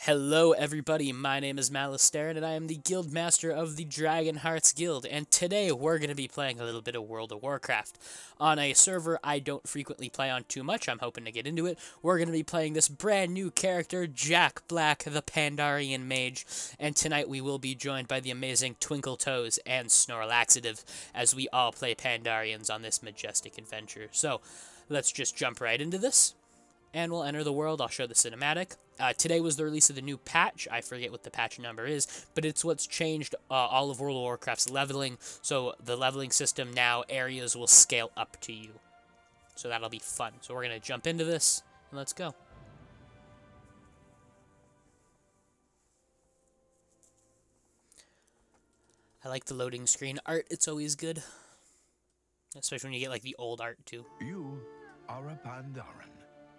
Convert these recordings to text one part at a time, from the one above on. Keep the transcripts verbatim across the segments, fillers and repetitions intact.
Hello everybody, my name is Malasteren and I am the Guild Master of the Dragonhearts Guild, and today we're going to be playing a little bit of World of Warcraft on a server I don't frequently play on too much. I'm hoping to get into it. We're going to be playing this brand new character, Jack Black, the Pandarian Mage, and tonight we will be joined by the amazing Twinkle Toes and Snorlaxative as we all play Pandarians on this majestic adventure. So let's just jump right into this. And we'll enter the world. I'll show the cinematic. Uh, today was the release of the new patch. I forget what the patch number is, but it's what's changed uh, all of World of Warcraft's leveling. So the leveling system now, areas will scale up to you. So that'll be fun. So we're going to jump into this, and let's go. I like the loading screen art. It's always good. Especially when you get, like, the old art, too. You are a Pandaren.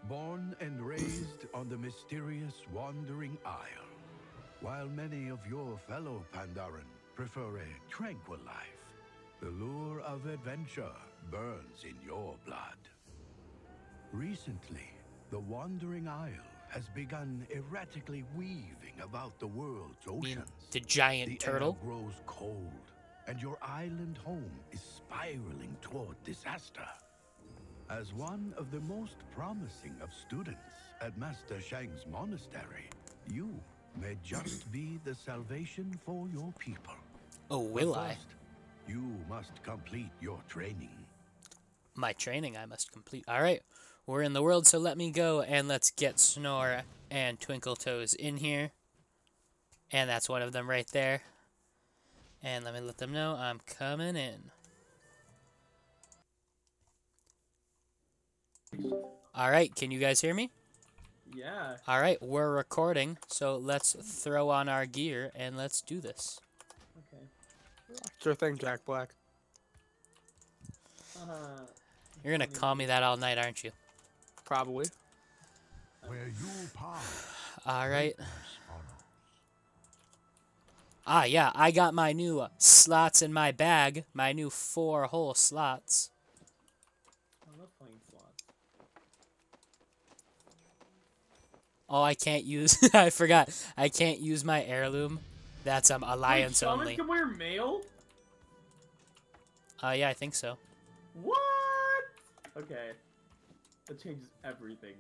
Born and raised on the mysterious Wandering Isle. While many of your fellow Pandaren prefer a tranquil life, the lure of adventure burns in your blood. Recently, the Wandering Isle has begun erratically weaving about the world's oceans. The giant the turtle air grows cold, and your island home is spiraling toward disaster. As one of the most promising of students at Master Shang's monastery, you may just be the salvation for your people. Oh, will I? First, you must complete your training. My training I must complete. All right, we're in the world, so let me go and let's get Snor and Twinkle Toes in here. And that's one of them right there. And let me let them know I'm coming in. Alright, can you guys hear me? Yeah. Alright, we're recording, so let's throw on our gear and let's do this. Okay. Sure thing, Jack Black. Uh, You're gonna call me that all night, aren't you? Probably. Alright. Ah, yeah, I got my new uh, slots in my bag. My new four-hole slots. Oh, I can't use. I forgot. I can't use my heirloom. That's um alliance Wait, only. Can wear mail? Uh, yeah, I think so. What? Okay, that changes everything.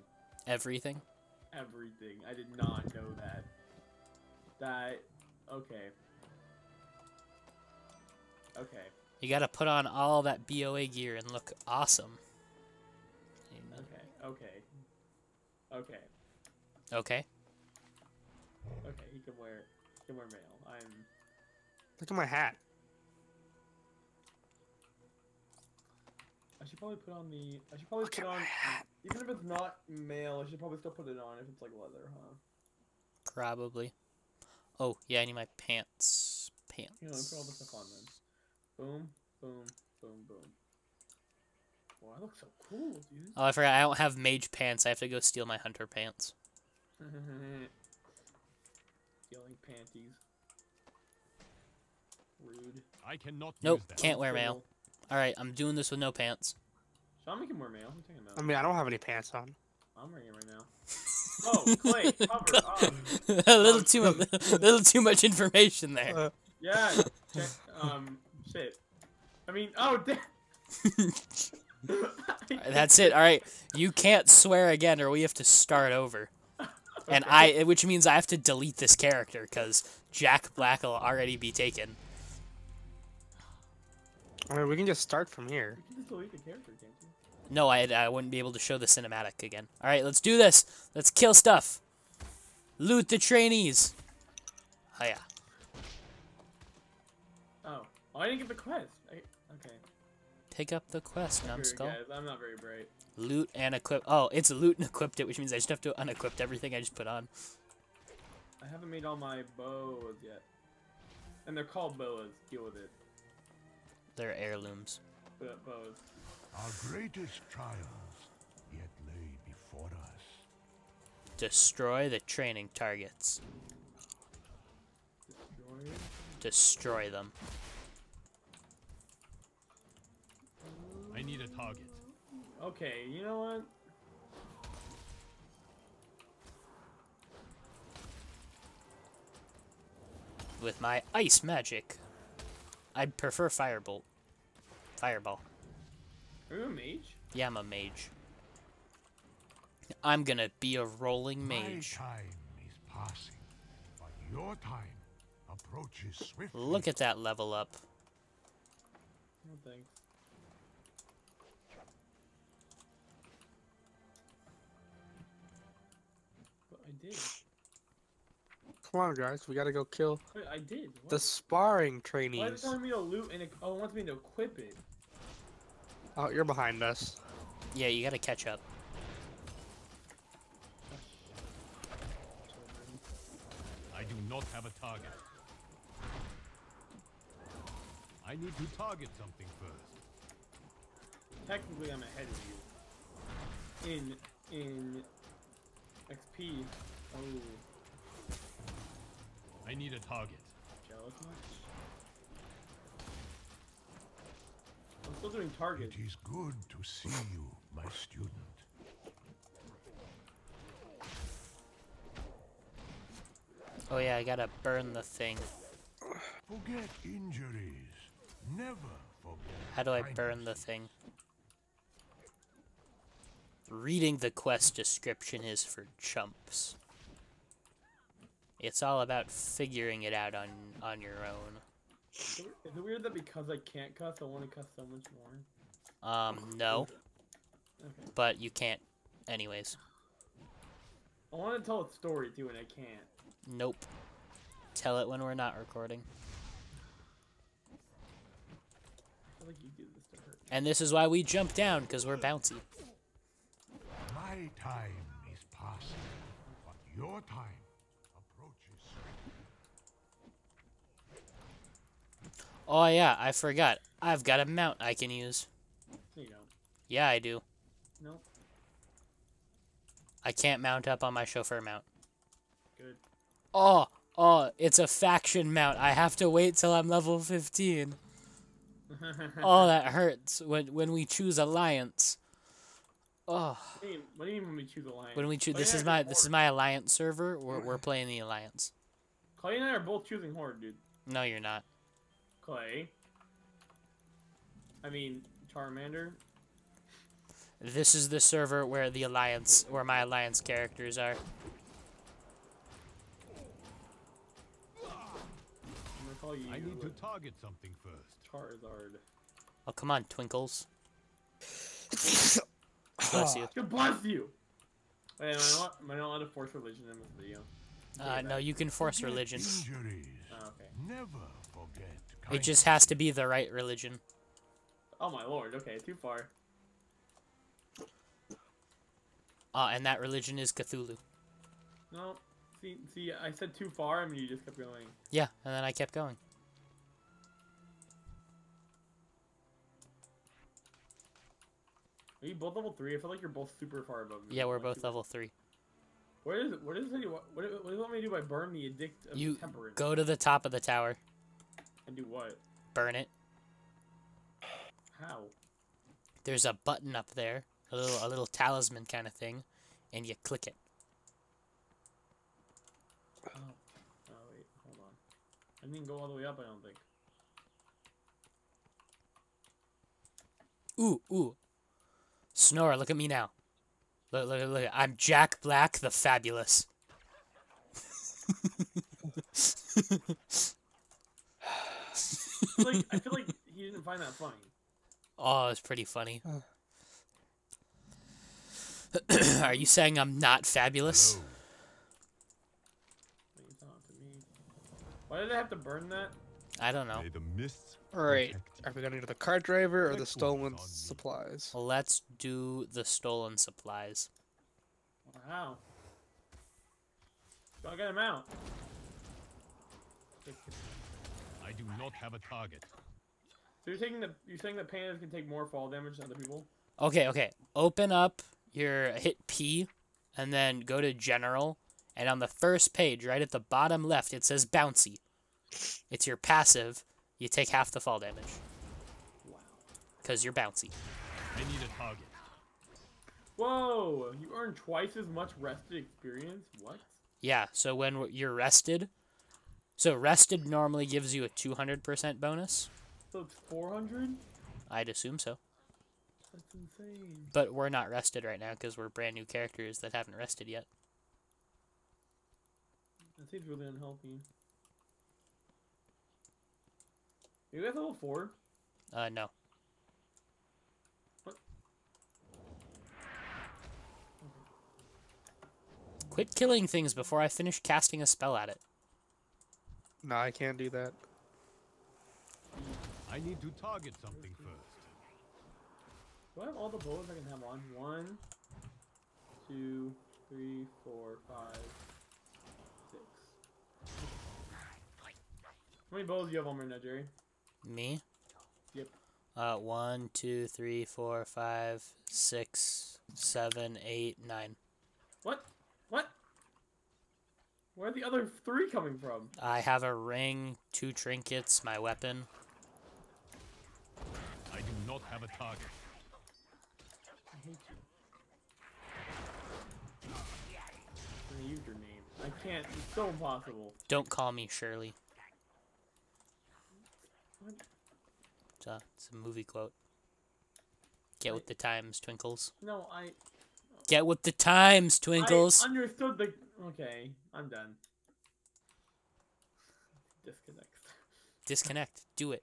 Everything. Everything. I did not know that. That. Okay. Okay. You gotta put on all that B O A gear and look awesome. Amen. Okay. Okay. Okay. Okay. Okay, he can wear he can wear mail. I'm Look at my hat. I should probably put on the I should probably Look put on hat. Even if it's not mail, I should probably still put it on if it's like leather, huh? Probably. Oh, yeah, I need my pants. Pants. You know, I put all the stuff on then. Boom, boom, boom, boom. Wow, I look so cool, dude. Oh, I forgot I don't have mage pants, I have to go steal my hunter pants. Stealing panties. Rude. I cannot nope, use that. Can't wear mail. Alright, I'm doing this with no pants. Sean, we can wear mail. What are you talking about? I mean, I don't have any pants on. I'm wearing it right now. Oh, Clay, cover up. A little too, a little too much information there. Uh, yeah. Check, um, shit. I mean, oh, damn. Right, that's it. Alright, you can't swear again or we have to start over. And I, which means I have to delete this character because Jack Black will already be taken. I mean, we can just start from here. You can just delete the character, can't you? No, I, I wouldn't be able to show the cinematic again. All right, let's do this. Let's kill stuff. Loot the trainees. Oh yeah. Oh, oh I didn't get the quest. I, okay. Pick up the quest, numbskull. Guys, I'm not very bright. Loot and equip. Oh, it's loot and equipped it, which means I just have to unequip everything I just put on. I haven't made all my bows yet. And they're called boas. Deal with it. They're heirlooms. Put up bows. Our greatest trials yet lay before us. Destroy the training targets. Destroy it? Destroy them. I need a target. Okay, you know what? with my ice magic. I'd prefer firebolt. Fireball. Are you a mage? Yeah, I'm a mage. I'm gonna be a rolling mage. My time is passing, but your time approaches swiftly. Look at that level up. No thanks. But I did. Come on, guys, we gotta go kill. Wait, I did. What? The sparring trainees. Why is it telling me to loot and it, oh, it wants me to equip it? Oh, you're behind us. Yeah, you gotta catch up. I do not have a target. I need to target something first. Technically, I'm ahead of you. In in X P. Oh. I need a target. Jealous much? I'm still doing target. It is good to see you, my student. Oh yeah, I gotta burn the thing. Forget injuries. Never forget. How do I burn the thing? Reading the quest description is for chumps. It's all about figuring it out on, on your own. Is it weird that because I can't cuss, I want to cuss so much more? Um, no. Okay. But you can't anyways. I want to tell a story, too, and I can't. Nope. Tell it when we're not recording. I feel like you do this to hurt. And this is why we jump down, because we're bouncy. My time is passing, but your time... Oh yeah, I forgot. I've got a mount I can use. You don't. Yeah, I do. Nope. I can't mount up on my chauffeur mount. Good. Oh, oh, it's a faction mount. I have to wait till I'm level fifteen. Oh, that hurts when when we choose alliance. Oh. What do you mean, what do you mean when we choose alliance? When we choose, this is my this is my alliance server. We're we're playing the alliance. Clay and I are both choosing horde, dude. No, you're not. Clay. I mean, Charmander. This is the server where the alliance, where my alliance characters are. I'm gonna call you. I need to target something first. Charizard. Oh, come on, Twinkles. Bless you. God bless you. Wait, am I not, am I not allowed to force religion in this video? Uh, no, you can force religion. Oh, okay. Never forget. It just has to be the right religion. Oh my lord, okay, too far. Uh, and that religion is Cthulhu. No, see, see, I said too far, and you just kept going. Yeah, and then I kept going. Are you both level three? I feel like you're both super far above me. Yeah, we're both level three. What is it? What is it? What, what do you want me to do by burn the addict of you temperance? Go to the top of the tower. And do what? Burn it. How? There's a button up there, a little a little talisman kind of thing, and you click it. Oh, oh wait, hold on. I didn't go all the way up, I don't think. Ooh, ooh. Snora, look at me now. Look, look, look. I'm Jack Black the Fabulous. I feel like, I feel like he didn't find that funny. Oh, it's pretty funny. Are you saying I'm not fabulous? Why did I have to burn that? I don't know. Alright, are we gonna do the cart driver or the stolen supplies? Let's do the stolen supplies. Wow. I'll get him out. I do not have a target. So you're taking the you're saying that pandas can take more fall damage than other people? Okay, okay. Open up your hit P and then go to general, and on the first page, right at the bottom left, it says bouncy. It's your passive. You take half the fall damage. Wow. Because you're bouncy. I need a target. Whoa! You earn twice as much rested experience? What? Yeah, so when you're rested, So rested normally gives you a two hundred percent bonus. So it's four hundred? I'd assume so. That's insane. But we're not rested right now because we're brand new characters that haven't rested yet. That seems really unhealthy. Are you guys level four? Uh, no. What? Quit killing things before I finish casting a spell at it. No, I can't do that. I need to target something first. Do I have all the bullets I can have on? One, two, three, four, five, six. How many bullets do you have on right now, Jerry? Me? Yep. Uh, one, two, three, four, five, six, seven, eight, nine. What? What? Where are the other three coming from? I have a ring, two trinkets, my weapon. I do not have a target. I hate you. I'm gonna use your name. I can't. It's so impossible. Don't call me Shirley. What? It's a, it's a movie quote. Get I, with the times, Twinkles. No, I... Get with the times, Twinkles! I understood the... Okay, I'm done. Disconnect. Disconnect. Do it.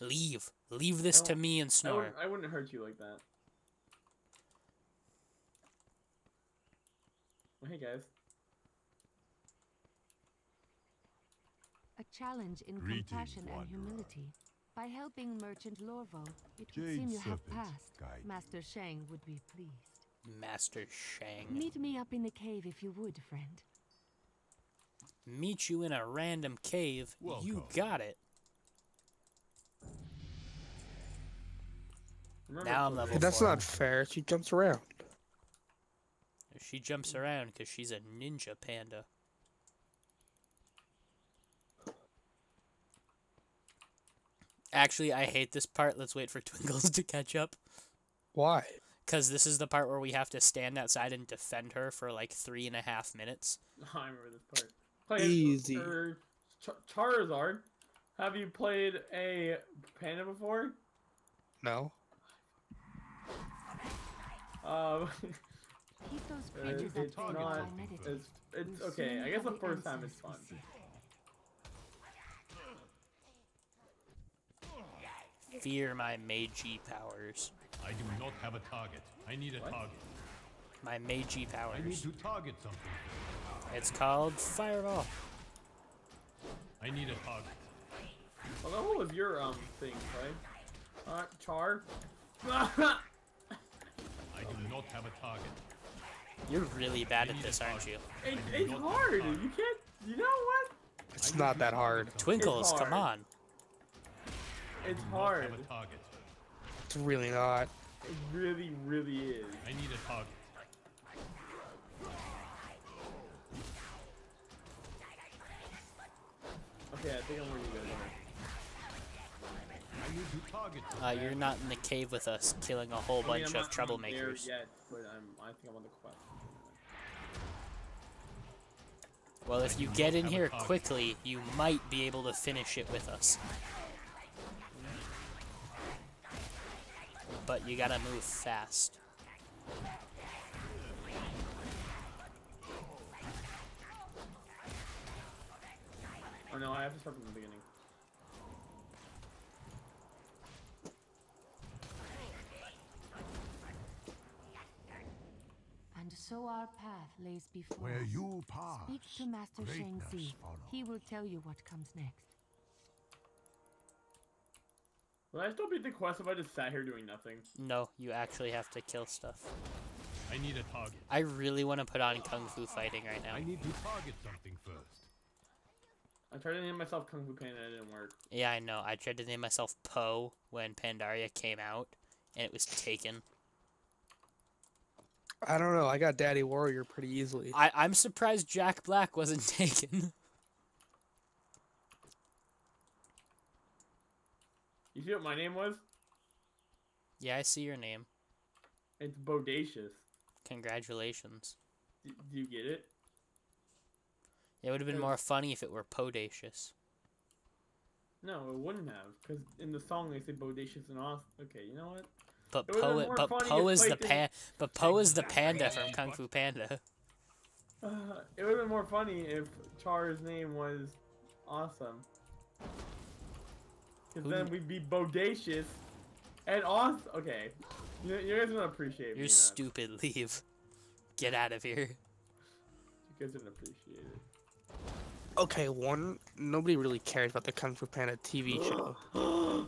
Leave. Leave this to me and Snore. I wouldn't, I wouldn't hurt you like that. Well, hey, guys. A challenge in Greetings, compassion wanderer. and humility. By helping Merchant Lorval, it would seem you have passed. Guide. Master Shang would be pleased. Master Shang. Meet me up in the cave if you would, friend. Meet you in a random cave? Welcome. You got it. Remember now I'm level hey, that's four. That's not fair. She jumps around. She jumps around because she's a ninja panda. Actually, I hate this part. Let's wait for Twinkles to catch up. Why? Because this is the part where we have to stand outside and defend her for like three and a half minutes. I remember this part. Play Easy. Er, Char Charizard, have you played a panda before? No. Um, Keep those pages uh, it's, not, it's, it's okay. I guess the first time is fun. Fear my Meiji powers. I do not have a target. I need a what? target. My Meiji powers. I need to target something. It's called Fireball. I need a target. Well, the whole of your um thing, right? Uh, Char. I do not have a target. You're really bad at this, aren't you? It, it's hard. You can't. You know what? It's not that hard. Twinkles, hard. come on. It's hard. It's really not. It really, really is. I need a target. Okay, I think I'm where you guys are. I need to target. Uh, you're not in the cave with us, killing a whole bunch I mean, of troublemakers. Yet, but I'm, I think I'm on the quest. Well, if you get in here quickly, you might be able to finish it with us. But you gotta move fast. Oh no, I have to start from the beginning. And so our path lays before Where us. You pass, Speak to Master Shang Zi. He will tell you what comes next. Would I still beat the quest if I just sat here doing nothing? No, you actually have to kill stuff. I need a target. I really want to put on Kung Fu Fighting right now. I need to target something first. I tried to name myself Kung Fu Panda and it didn't work. Yeah, I know. I tried to name myself Po when Pandaria came out, and it was taken. I don't know. I got Daddy Warrior pretty easily. I I'm surprised Jack Black wasn't taken. You see what my name was? Yeah, I see your name. It's Bodacious. Congratulations. D do you get it? It would have been more funny if it were Podacious. No, it wouldn't have, because in the song they say bodacious and awesome. Okay, you know what? But Poe, but Poe is the pan, but Poe is the panda from Kung Fu Panda. Uh, it would have been more funny if Char's name was awesome. Because then we'd be bodacious and awesome. Okay, you, you guys don't appreciate it. You're stupid. That. Leave. Get out of here. You guys don't appreciate it. Okay, one, nobody really cares about the Kung Fu Panda T V show.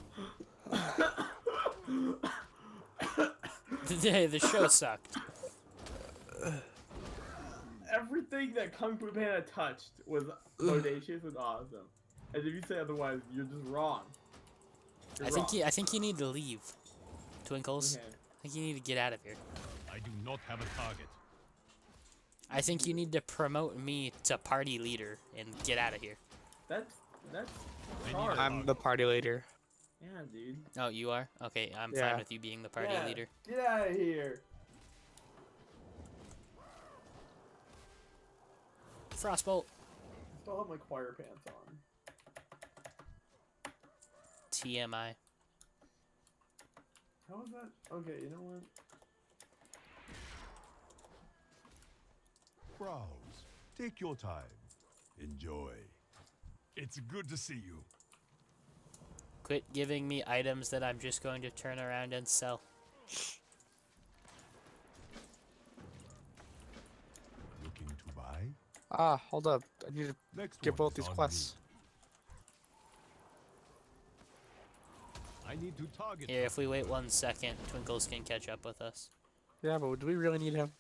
Today, the show sucked. Everything that Kung Fu Panda touched was audacious and awesome. And if you say otherwise, you're just wrong. You're I think you, I think you need to leave, Twinkles. Okay. I think you need to get out of here. I do not have a target. I think you need to promote me to party leader and get out of here. That's that's hard. I'm the party leader. Yeah, dude. Oh, you are? Okay, I'm yeah. fine with you being the party yeah. leader. Get out of here. Frostbolt. I still have my choir pants on. T M I. How is that? Okay, you know what? Browse. Take your time. Enjoy. It's good to see you. Quit giving me items that I'm just going to turn around and sell. Looking to buy? Ah, hold up. I need to Next get both these quests. I need to target. Here, if we wait one second, Twinkles can catch up with us. Yeah, but do we really need him?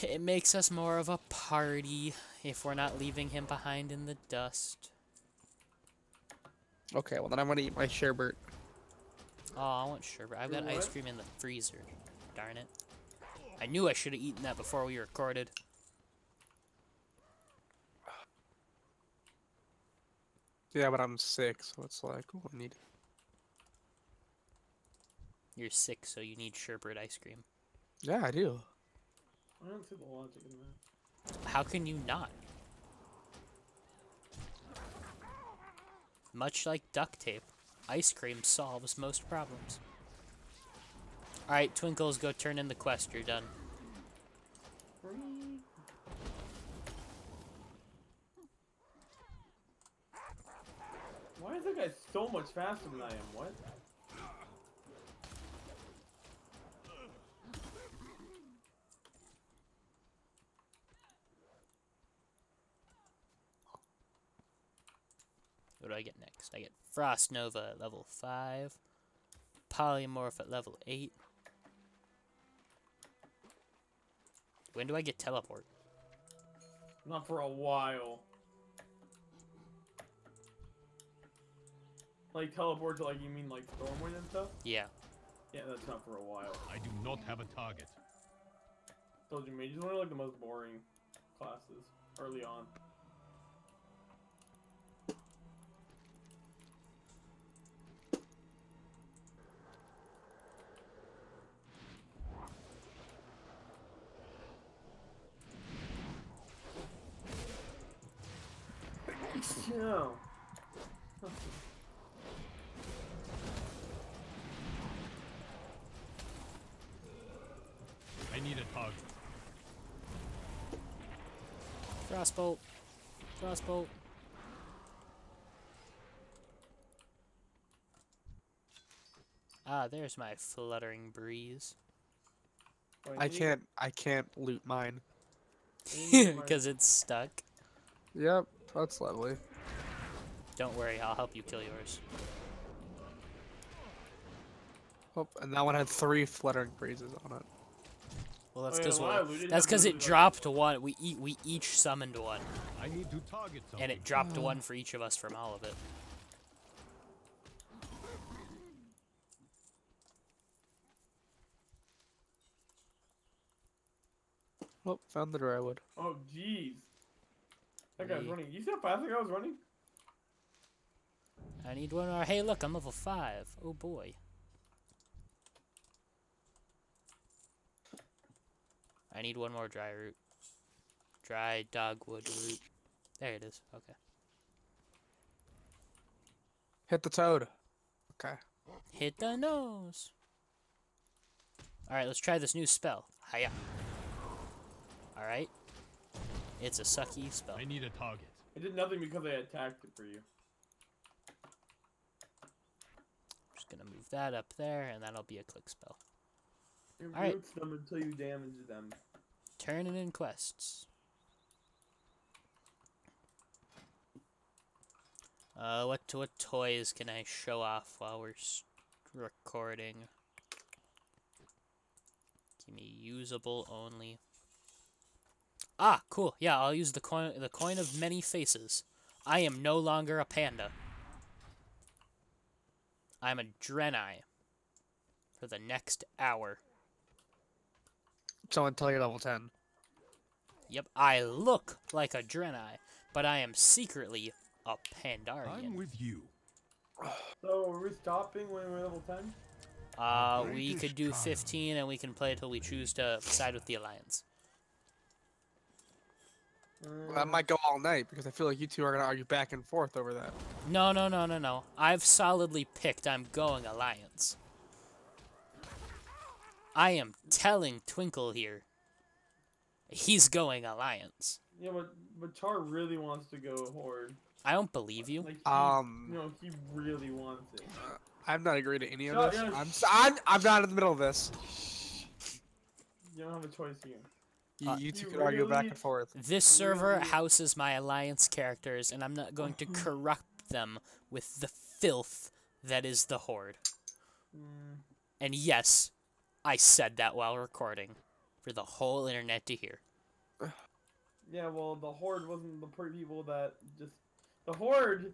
It makes us more of a party if we're not leaving him behind in the dust. Okay, well then I'm gonna eat my sherbet. Oh, I want sherbet. I've got ice cream in the freezer. Darn it. I knew I should have eaten that before we recorded. Yeah, but I'm sick, so it's like, oh, I need it. You're sick, so you need sherbet ice cream. Yeah, I do. I don't see the logic in that. How can you not? Much like duct tape, ice cream solves most problems. Alright, Twinkles, go turn in the quest. You're done. Why is that guy so much faster than I am? What? What do I get next? I get Frost Nova at level five, Polymorph at level eight. When do I get Teleport? Not for a while. Like Teleport, like you mean like Stormwind and stuff? Yeah. Yeah, that's not for a while. I do not have a target. Told you, Mage is one of like the most boring classes early on. No. I need a target. Frostbolt. Frostbolt. Ah, there's my fluttering breeze. I can't. I can't loot mine. Because it's stuck. Yep, that's lovely. Don't worry, I'll help you kill yours. Oh, and that one had three fluttering breezes on it. Well, that's because oh, yeah, that's because it dropped one. We eat. We each summoned one. I need to target something. And it dropped oh. one for each of us from all of it. Oh, found the drywood. Oh, jeez. That guy's running. You see how fast that guy was running? I need one more. Hey, look, I'm level five. Oh boy. I need one more dry root. Dry dogwood root. There it is. Okay. Hit the toad. Okay. Hit the nose. Alright, let's try this new spell. Hiya. Alright. It's a sucky spell. I need a target. It did nothing because I attacked it for you. I'm just gonna move that up there, and that'll be a click spell. It roots them until you damage them. Turning in quests. Uh, what what toys can I show off while we're recording? Give me usable only. Ah, cool. Yeah, I'll use the coin. The coin of many faces. I am no longer a panda. I'm a Draenei. For the next hour. So until you're level ten. Yep, I look like a Draenei, but I am secretly a Pandarian. I'm with you. So are we stopping when we're level ten? Uh, we could do fifteen, and we can play till we choose to side with the Alliance. Well, that might go all night, because I feel like you two are going to argue back and forth over that. No, no, no, no, no. I've solidly picked I'm going Alliance. I am telling Twinkle here. He's going Alliance. Yeah, but, but Char really wants to go Horde. I don't believe you. Like he, um, no, he really wants it. Uh, I'm not agreeing to any of no, this. I'm, so, I'm I'm not in the middle of this. You don't have a choice here. You, you two you can really argue back and forth. This server houses my Alliance characters, and I'm not going to corrupt them with the filth that is the Horde. Mm. And yes, I said that while recording, for the whole internet to hear. Yeah, well, the Horde wasn't the poor people that just... The Horde...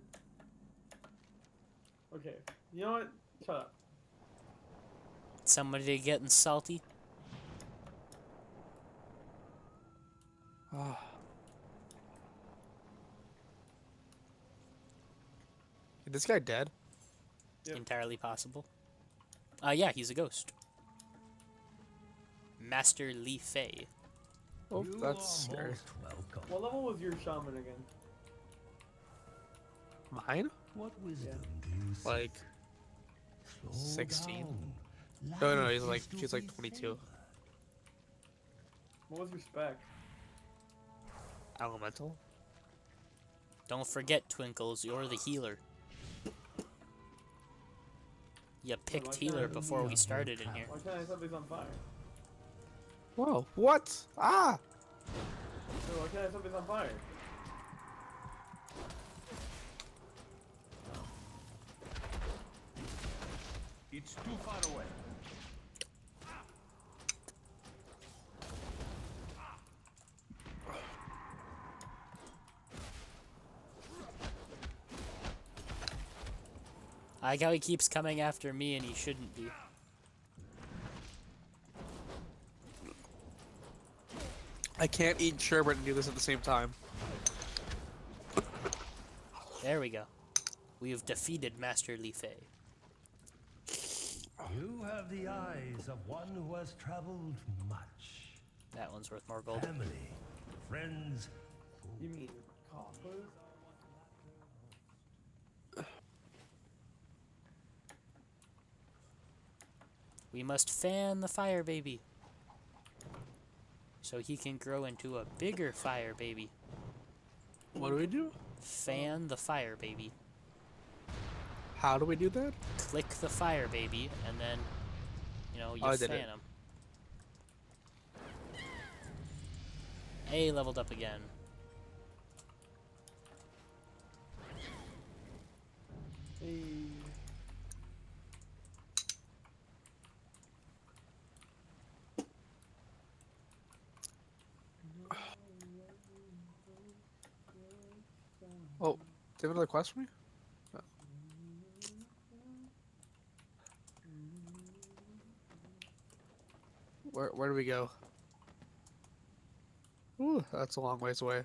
Okay, you know what? Shut up. Somebody getting salty? Oh. Is this guy dead? Yep. Entirely possible. Uh, yeah, he's a ghost. Master Li Fei. Oh, you that's scary. Welcome. What level was your shaman again? Mine? What wisdom yeah. do you like sixteen? No, no, he's like she's like twenty-two. What was your spec? Elemental. Don't forget, Twinkles, you're the healer. You picked healer before we started in here. Why can't I set these on fire? Whoa, what? Ah! Why can't I set these on fire? It's too far away. I like how he keeps coming after me and he shouldn't be. I can't eat sherbet and do this at the same time. There we go. We have defeated Master Li Fei. You have the eyes of one who has traveled much. That one's worth more gold. Family, friends. You mean copper? We must fan the fire baby so he can grow into a bigger fire baby. What do we do? Fan the fire baby. How do we do that? Click the fire baby and then, you know, you oh, fan him. Hey, leveled up again. Hey. Oh, do you have another quest for me? Oh. Where where do we go? Ooh, that's a long ways away.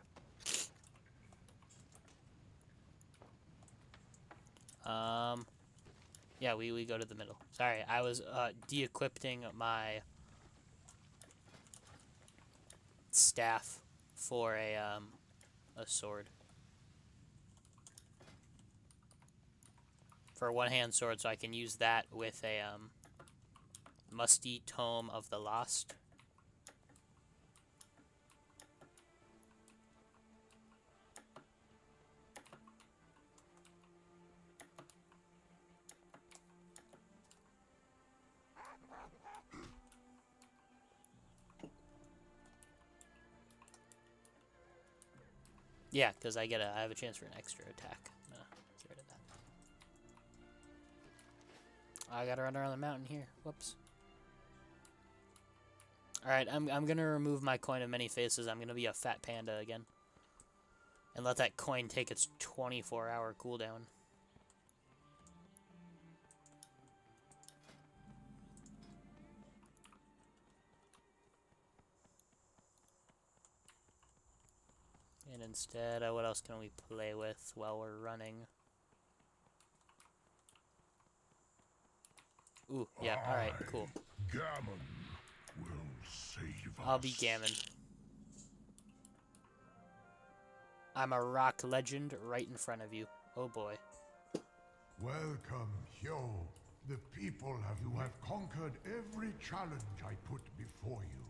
Um, yeah, we we go to the middle. Sorry, I was uh, de-equipping my staff for a um a sword. For a one-hand sword, so I can use that with a um musty tome of the lost. Yeah, because I get a, I have a chance for an extra attack. I'm gonna get rid of that. I gotta run around the mountain here. Whoops. All right, I'm I'm gonna remove my coin of many faces. I'm gonna be a fat panda again, and let that coin take its twenty-four hour cooldown. And instead, uh, what else can we play with while we're running? Ooh, yeah, alright, cool. Gammon will save us. I'll be Gammon. I'm a rock legend right in front of you. Oh boy. Welcome, Hyo. The people have you have conquered every challenge I put before you.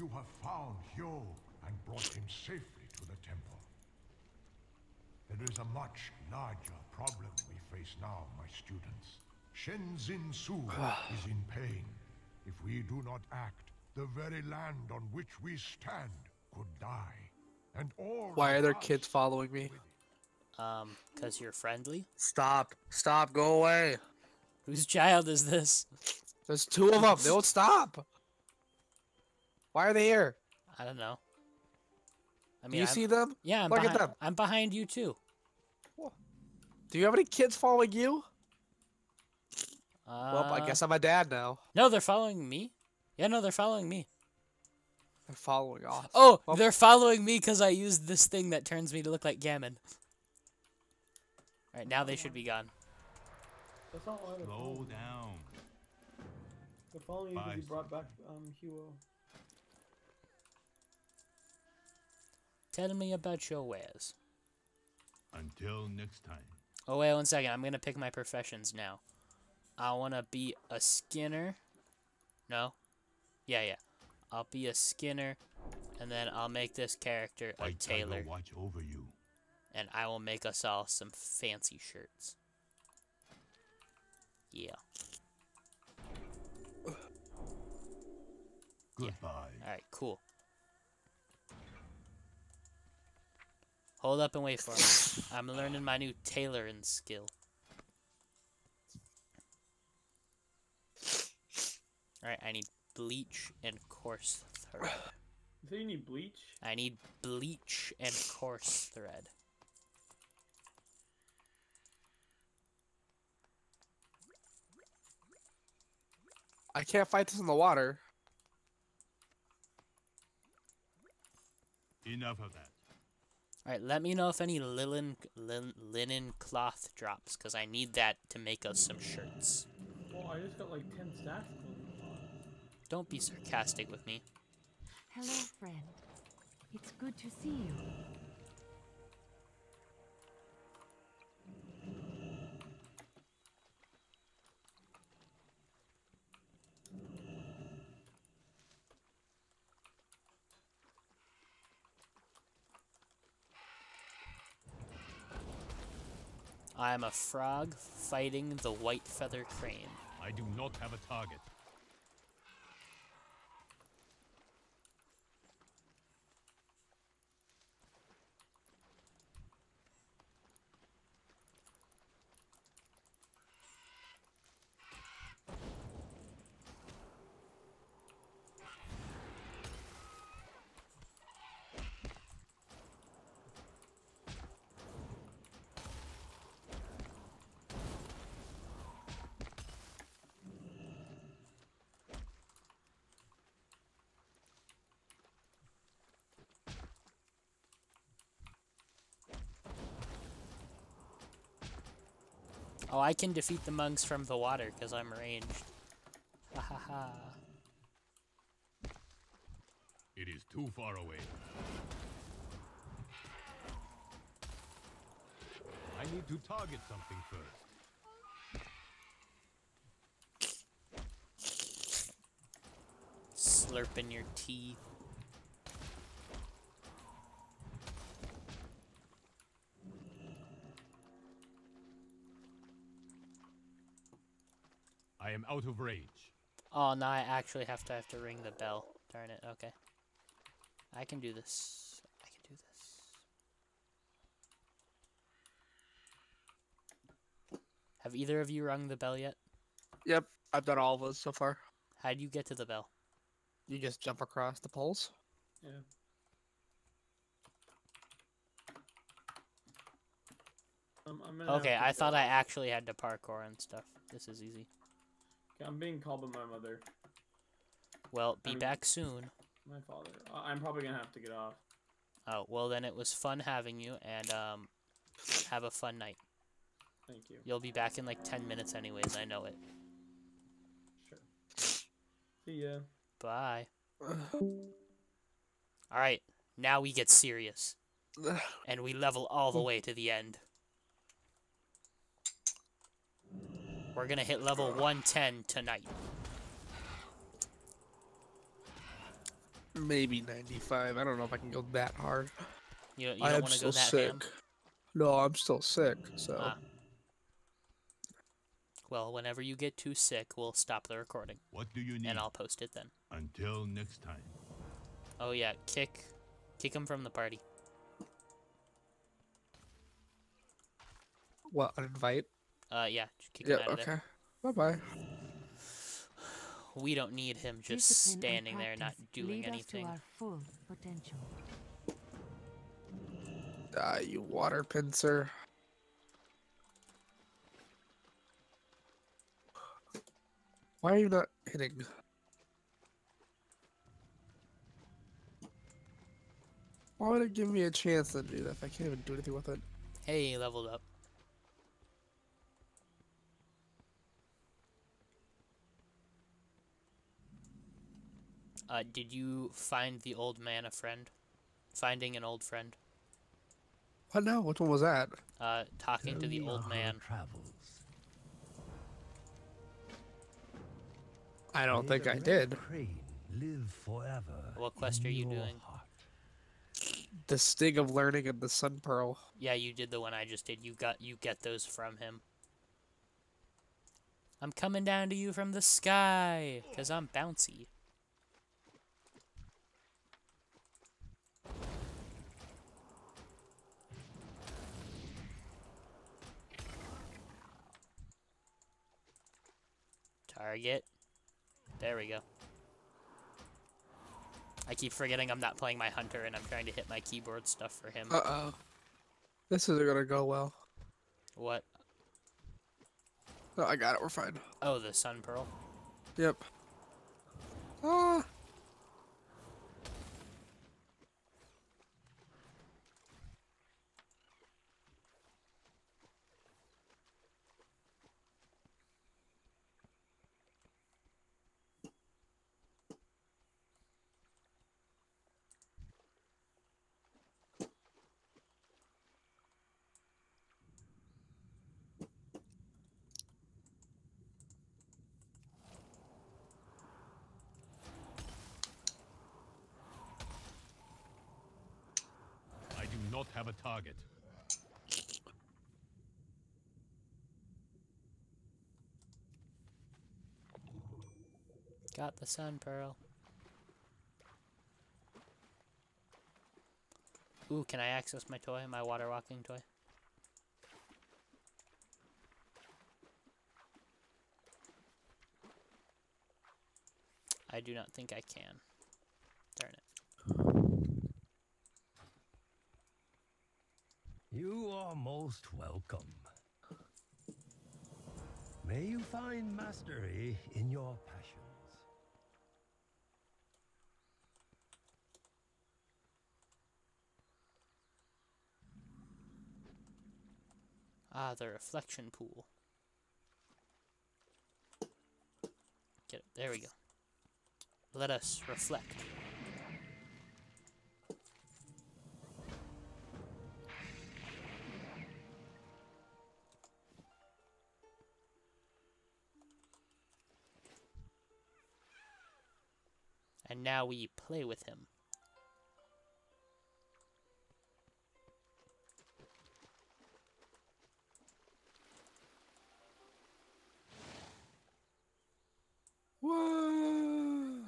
You have found Hyo and brought him safely to the temple. There is a much larger problem we face now, my students. Shen Xin Su is in pain. If we do not act, the very land on which we stand could die. And all. Why are there kids following me? Um, because you're friendly? Stop. Stop. Go away. Whose child is this? There's two of them. They won't stop. Why are they here? I don't know. I mean, do you I'm, see them? Yeah, I'm Look behind, at them. I'm behind you too. Do you have any kids following you? Uh, well, I guess I'm a dad now. No, they're following me. Yeah, no, they're following me. They're following us. Oh, well, they're following me because I used this thing that turns me to look like Gammon. All right, now they should be gone. That's not why they're Slow down. They're following you because you brought back um, Hyo. Tell me about your wares. Until next time. Oh, wait one second. I'm going to pick my professions now. I want to be a skinner. No? Yeah, yeah. I'll be a skinner, and then I'll make this character a White tailor. Watch over you. And I will make us all some fancy shirts. Yeah. Goodbye. Yeah. All right, cool. Hold up and wait for me. I'm learning my new tailoring skill. Alright, I need bleach and coarse thread. You say you need bleach? I need bleach and coarse thread. I can't fight this in the water. Enough of that. Alright, let me know if any linen, lin, linen cloth drops, because I need that to make us some shirts. Well, I just got like ten stacks of linen. Don't be sarcastic with me. Hello, friend. It's good to see you. I am a frog fighting the white feather crane. I do not have a target. Oh, I can defeat the monks from the water because I'm ranged. Ha ha ha. It is too far away. need to target something first. Slurping your tea. I am out of rage. Oh, now I actually have to have to ring the bell. Darn it. Okay. I can do this. I can do this. Have either of you rung the bell yet? Yep. I've done all of those so far. How do you get to the bell? You just jump across the poles. Yeah. I'm, I'm gonna okay, I thought I actually had to parkour and stuff. This is easy. I'm being called by my mother. Well, be I'm, back soon. My father. I'm probably gonna have to get off. Oh, well then it was fun having you, and um, have a fun night. Thank you. You'll be back in like ten minutes anyways, I know it. Sure. See ya. Bye. Alright, now we get serious. And we level all the way to the end. We're gonna hit level one ten tonight. Maybe ninety-five. I don't know if I can go that hard. You, you don't want to go that sick. Ham? No, I'm still sick. So. Ah. Well, whenever you get too sick, we'll stop the recording. What do you need? And I'll post it then. Until next time. Oh yeah, kick, kick him from the party. What, an invite? Uh, yeah, just kick yeah, him out of okay. there. Bye-bye. We don't need him just Discipline standing there not doing anything. Our full potential. Die, you water pincer. Why are you not hitting? Why would it give me a chance to do that if I can't even do anything with it? Hey, you leveled up. Uh, did you find the old man a friend? Finding an old friend. What now? Which one was that? Uh, talking Tell to the old man. Travels. I don't May think I did. Live forever what quest are you doing? Heart. The Sting of Learning and the Sun Pearl. Yeah, you did the one I just did. You got you get those from him. I'm coming down to you from the sky, 'cause I'm bouncy. Target. There we go. I keep forgetting I'm not playing my hunter and I'm trying to hit my keyboard stuff for him. Uh-oh. This isn't gonna go well. What? Oh, I got it. We're fine. Oh, the Sun Pearl? Yep. Ah! Not have a target. Got the Sun Pearl. Ooh, can I access my toy, my water walking toy? I do not think I can. Darn it. You are most welcome. May you find mastery in your passions. Ah, the reflection pool. Get it. There we go. Let us reflect. and now we play with him. Whoa!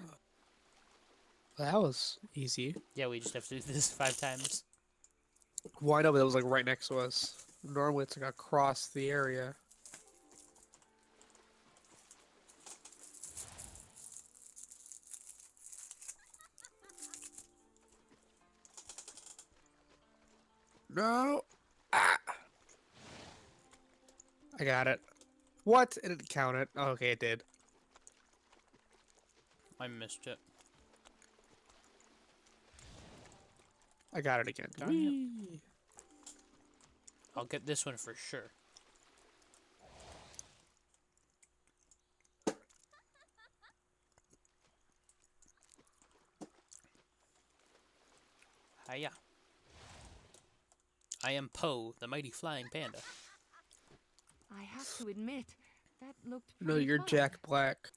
That was easy. Yeah, we just have to do this five times. Well, I know, but that was like right next to us. Normally it's like across the area. No! Ah. I got it. What? It didn't count it. Oh, okay, it did. I missed it. I got it again. Darn it. I'll get this one for sure. Hiya. I am Po, the mighty flying panda. I have to admit, that looked No, you're fun. Jack Black.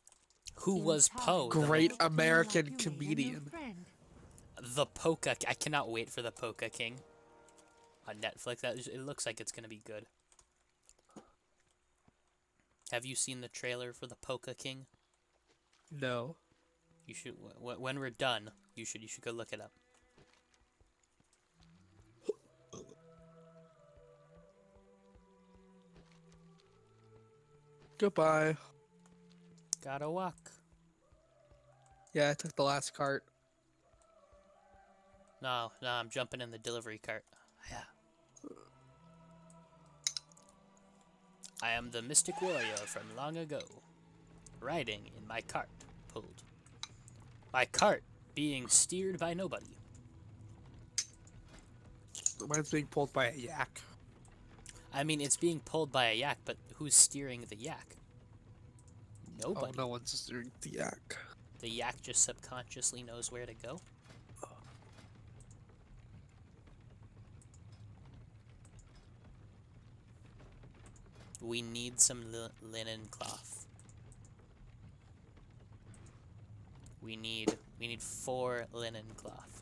Who In was Po? Great American like comedian. The Poca. I cannot wait for the Poca King on Netflix. That is, it looks like it's gonna be good. Have you seen the trailer for the Poca King? No. You should. W when we're done, you should. You should go look it up. Goodbye. Gotta walk. Yeah, I took the last cart. No, no, I'm jumping in the delivery cart. Yeah. I am the mystic warrior from long ago, riding in my cart pulled. My cart being steered by nobody. Mine's being pulled by a yak. I mean, it's being pulled by a yak, but who's steering the yak? Nobody. Oh, no one's steering the yak. The yak just subconsciously knows where to go? Oh. We need some li linen cloth. We need, we need four linen cloth.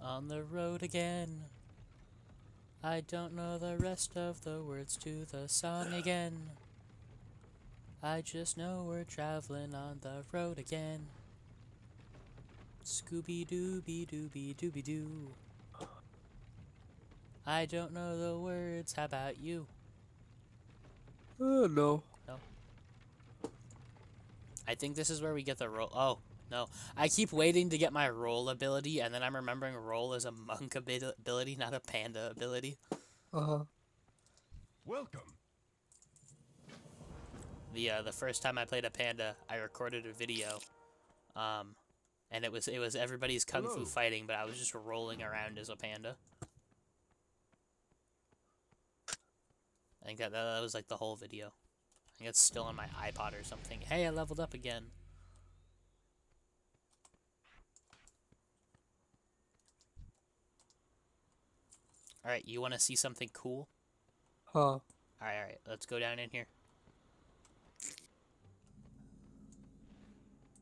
On the road again. I don't know the rest of the words to the song again. I just know we're traveling on the road again. Scooby-dooby-dooby-dooby-doo. I don't know the words, how about you? Oh, uh, no. No. I think this is where we get the roll. Oh. No, I keep waiting to get my roll ability, and then I'm remembering roll is a monk ability, not a panda ability. Uh-huh. Welcome. The uh, the first time I played a panda, I recorded a video, um, and it was it was everybody's kung Hello. fu fighting, but I was just rolling around as a panda. I think that that was like the whole video. I think it's still on my iPod or something. Hey, I leveled up again. Alright, you want to see something cool? Huh. Alright, alright, let's go down in here.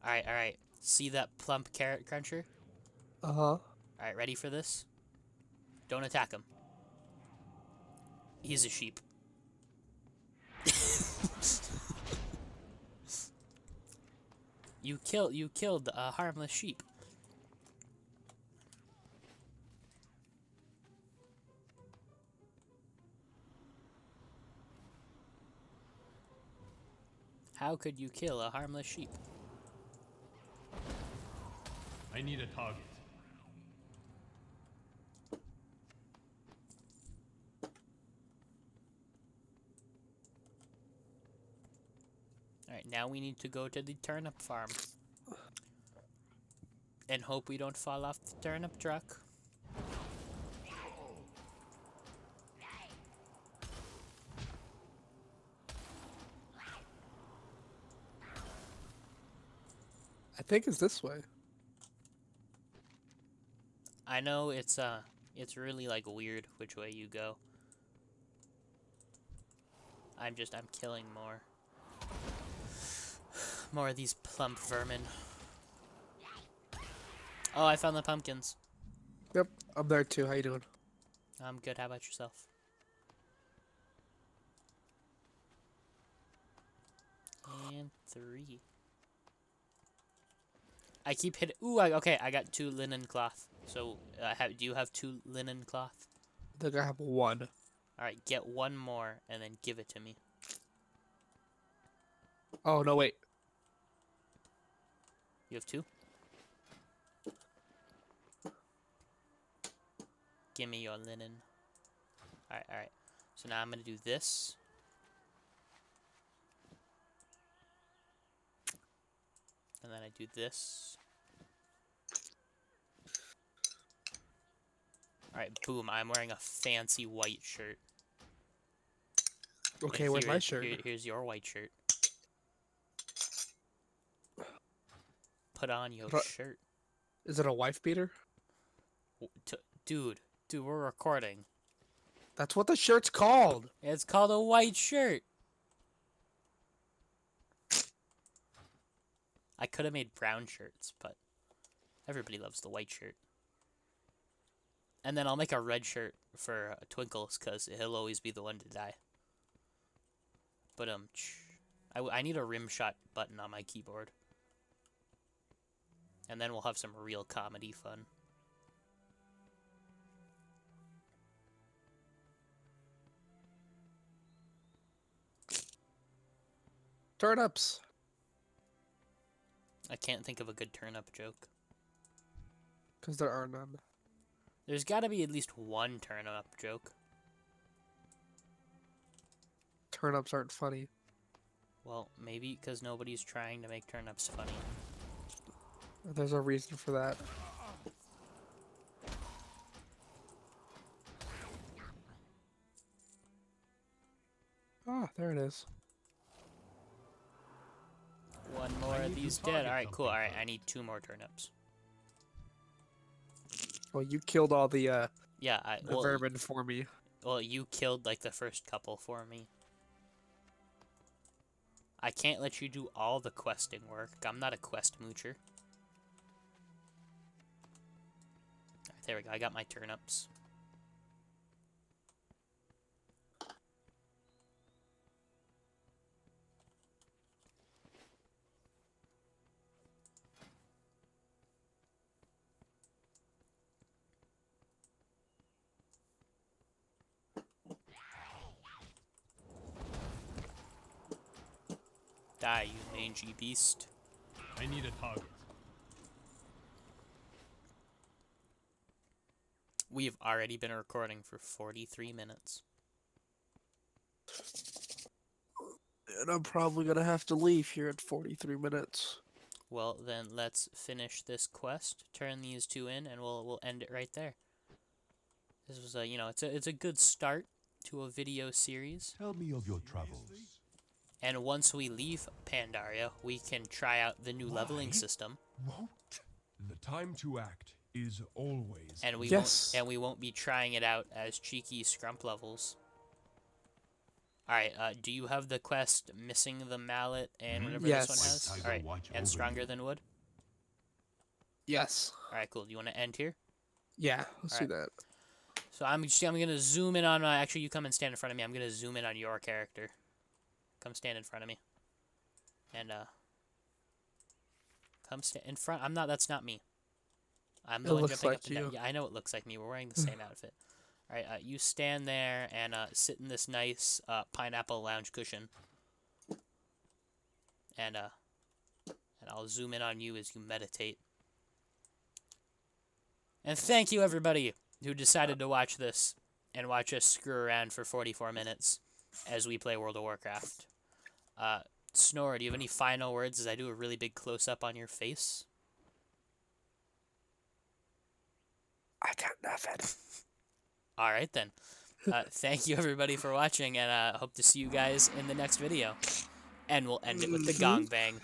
Alright, alright, see that plump carrot cruncher? Uh-huh. Alright, ready for this? Don't attack him. He's a sheep. You kill, you killed a harmless sheep. How could you kill a harmless sheep? I need a target. Alright, now we need to go to the turnip farm. And hope we don't fall off the turnip truck. I think it's this way. I I know it's uh it's really like weird which way you go. I'm just I'm killing more more of these plump vermin. Oh, I found the pumpkins. Yep, I'm there too. How you doing? I'm good. How about yourself? And three. I keep hitting. Ooh, I, okay. I got two linen cloth. So, uh, have, do you have two linen cloth? I think I have one. All right, get one more and then give it to me. Oh no! Wait. You have two. Give me your linen. All right, all right. So now I'm gonna do this. And then I do this. Alright, boom. I'm wearing a fancy white shirt. Okay, where's my shirt? Here, here's your white shirt. Put on your Pro shirt. Is it a wife beater? Dude, dude, we're recording. That's what the shirt's called. It's called a white shirt. I could have made brown shirts, but everybody loves the white shirt. And then I'll make a red shirt for uh, Twinkles, because he'll always be the one to die. But, um, I, I need a rimshot button on my keyboard. And then we'll have some real comedy fun. Turnips! I can't think of a good turnip joke. Because there are none. There's got to be at least one turnip joke. Turnips aren't funny. Well, maybe because nobody's trying to make turnips funny. There's a reason for that. Ah, there it is. One more of these dead. Alright, cool. Alright, I need two more turnips. Well, you killed all the, uh, yeah, I, the well, vermin for me. Well, you killed, like, the first couple for me. I can't let you do all the questing work. I'm not a quest moocher. Alright, there we go. I got my turnips. Die, you mangy beast. I need a target. We have already been recording for forty-three minutes. And I'm probably gonna have to leave here at forty-three minutes. Well, then let's finish this quest, turn these two in, and we'll we'll end it right there. This was a, you know, it's a it's a good start to a video series. Tell me of your travels. And once we leave Pandaria, we can try out the new leveling system. Won't. The time to act is always. And we yes. won't, and we won't be trying it out as cheeky scrump levels. All right. Uh, do you have the quest missing the mallet and whatever yes. this one has? All right. And stronger you. than wood. Yes. All right. Cool. Do you want to end here? Yeah. Let's do that. So I'm just, I'm gonna zoom in on. Uh, actually, you come and stand in front of me. I'm gonna zoom in on your character. Come stand in front of me, and uh, come stand in front. I'm not. That's not me. I'm the it one jumping like up and down. Yeah, I know it looks like me. We're wearing the same outfit. All right, uh, you stand there and uh, sit in this nice uh, pineapple lounge cushion, and uh, and I'll zoom in on you as you meditate. And thank you, everybody, who decided to watch this and watch us screw around for forty-four minutes as we play World of Warcraft. Uh, Snor, do you have any final words as I do a really big close-up on your face? I got nothing. All right, then. Uh, thank you, everybody, for watching, and I uh, hope to see you guys in the next video. And we'll end it with the gong bang.